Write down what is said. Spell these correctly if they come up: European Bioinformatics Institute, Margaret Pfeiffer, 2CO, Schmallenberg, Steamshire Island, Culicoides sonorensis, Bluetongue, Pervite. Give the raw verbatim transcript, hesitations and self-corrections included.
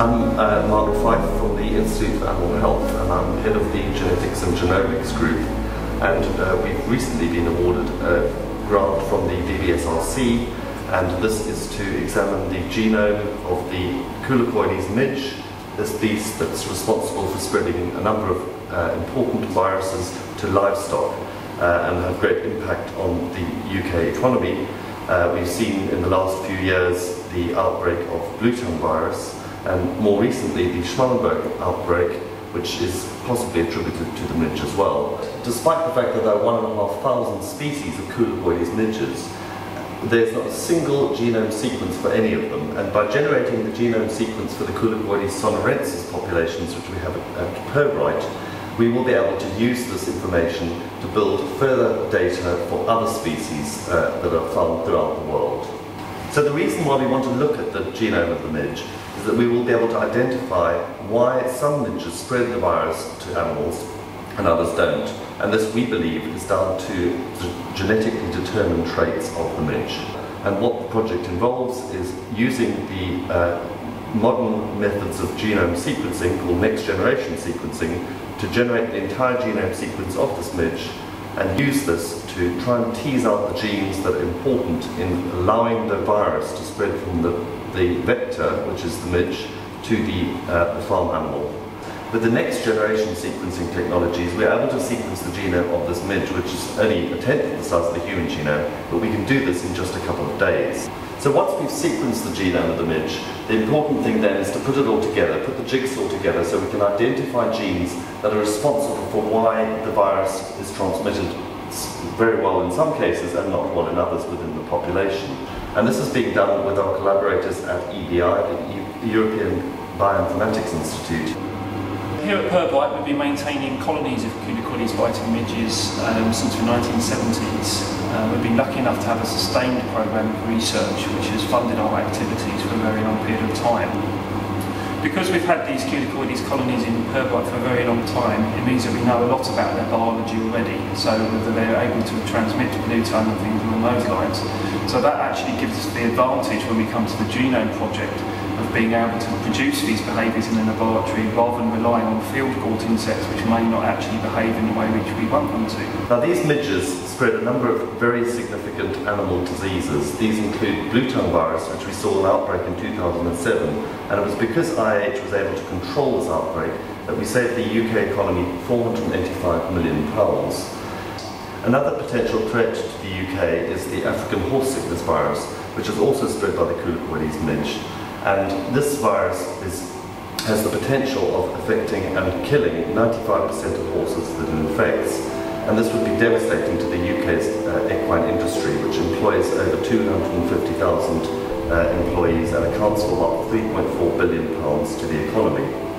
I'm uh, Margaret Pfeiffer from the Institute for Animal Health, and I'm head of the Genetics and Genomics group. And uh, we've recently been awarded a grant from the B B S R C, and this is to examine the genome of the Culicoides midge, this beast that's responsible for spreading a number of uh, important viruses to livestock uh, and have great impact on the U K economy. Uh, we've seen in the last few years the outbreak of Bluetongue virus, and more recently the Schmallenberg outbreak, which is possibly attributed to the midge as well. Despite the fact that there are one and a half thousand species of Culicoides midges, there's not a single genome sequence for any of them, and by generating the genome sequence for the Culicoides sonorensis populations, which we have at Pervite, we will be able to use this information to build further data for other species uh, that are found throughout the world. So the reason why we want to look at the genome of the midge is that we will be able to identify why some midges spread the virus to animals and others don't. And this, we believe, is down to the genetically determined traits of the midge. And what the project involves is using the uh, modern methods of genome sequencing, called next-generation sequencing, to generate the entire genome sequence of this midge, and use this to try and tease out the genes that are important in allowing the virus to spread from the, the vector, which is the midge, to the, uh, the farm animal. With the next generation sequencing technologies, we're able to sequence the genome of this midge, which is only a tenth of the size of the human genome, but we can do this in just a couple of days. So once we've sequenced the genome of the midge, the important thing then is to put it all together, put the jigsaw together, so we can identify genes that are responsible for why the virus is transmitted very well in some cases and not well in others within the population. And this is being done with our collaborators at E B I, the European Bioinformatics Institute. Here at Pervite, we've been maintaining colonies of Culicoides biting midges um, since the nineteen seventies. Uh, we've been lucky enough to have a sustained program of research which has funded our activities for a very long period of time. Because we've had these Culicoides colonies in Pervite for a very long time, it means that we know a lot about their biology already, so whether they're able to transmit Bluetongue and things along those lines. So that actually gives us the advantage when we come to the genome project of being able to produce these behaviours in the laboratory rather than relying on field caught insects which may not actually behave in the way which we want them to. Now, these midges spread a number of very significant animal diseases. These include Bluetongue virus, which we saw an outbreak in two thousand seven, and it was because I H was able to control this outbreak that we saved the U K economy four hundred eighty-five million pounds. Another potential threat to the U K is the African horse sickness virus, which is also spread by the Culicoides midge. And this virus is, has the potential of affecting and killing ninety-five percent of horses that it infects. And this would be devastating to the U K's uh, equine industry, which employs over two hundred fifty thousand uh, employees and accounts for about three point four billion pounds to the economy.